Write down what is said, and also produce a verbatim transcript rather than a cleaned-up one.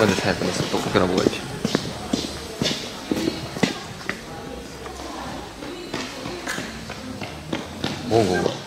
What is happening? Estou procurando hoje. Bom, bom.